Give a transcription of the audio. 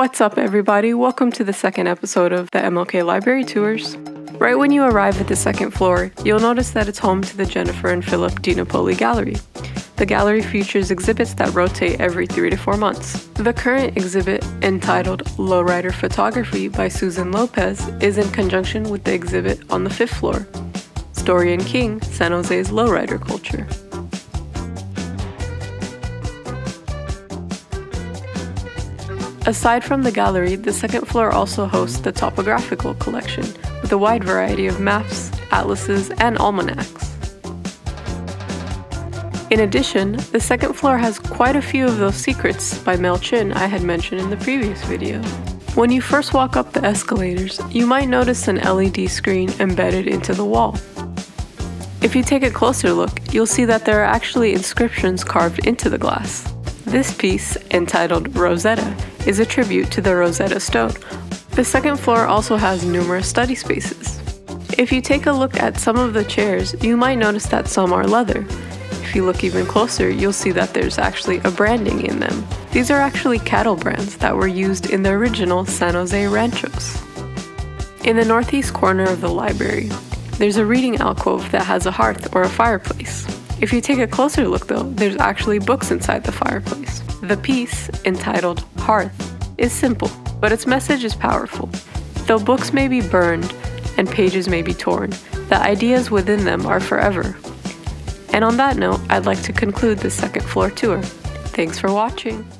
What's up, everybody? Welcome to the second episode of the MLK Library Tours. Right when you arrive at the second floor, you'll notice that it's home to the Jennifer and Philip DiNapoli Gallery. The gallery features exhibits that rotate every 3 to 4 months. The current exhibit, entitled Lowrider Photography by Suzanne Lopez, is in conjunction with the exhibit on the fifth floor, Story and King, San Jose's Lowrider Culture. Aside from the gallery, the second floor also hosts the topographical collection, with a wide variety of maps, atlases, and almanacs. In addition, the second floor has quite a few of those secrets by Mel Chin I had mentioned in the previous video. When you first walk up the escalators, you might notice an LED screen embedded into the wall. If you take a closer look, you'll see that there are actually inscriptions carved into the glass. This piece, entitled Rosetta, is a tribute to the Rosetta Stone. The second floor also has numerous study spaces. If you take a look at some of the chairs, you might notice that some are leather. If you look even closer, you'll see that there's actually a branding in them. These are actually cattle brands that were used in the original San Jose ranchos. In the northeast corner of the library, there's a reading alcove that has a hearth or a fireplace. If you take a closer look though, there's actually books inside the fireplace. The piece, entitled Hearth, is simple, but its message is powerful. Though books may be burned and pages may be torn, the ideas within them are forever. And on that note, I'd like to conclude this second floor tour. Thanks for watching!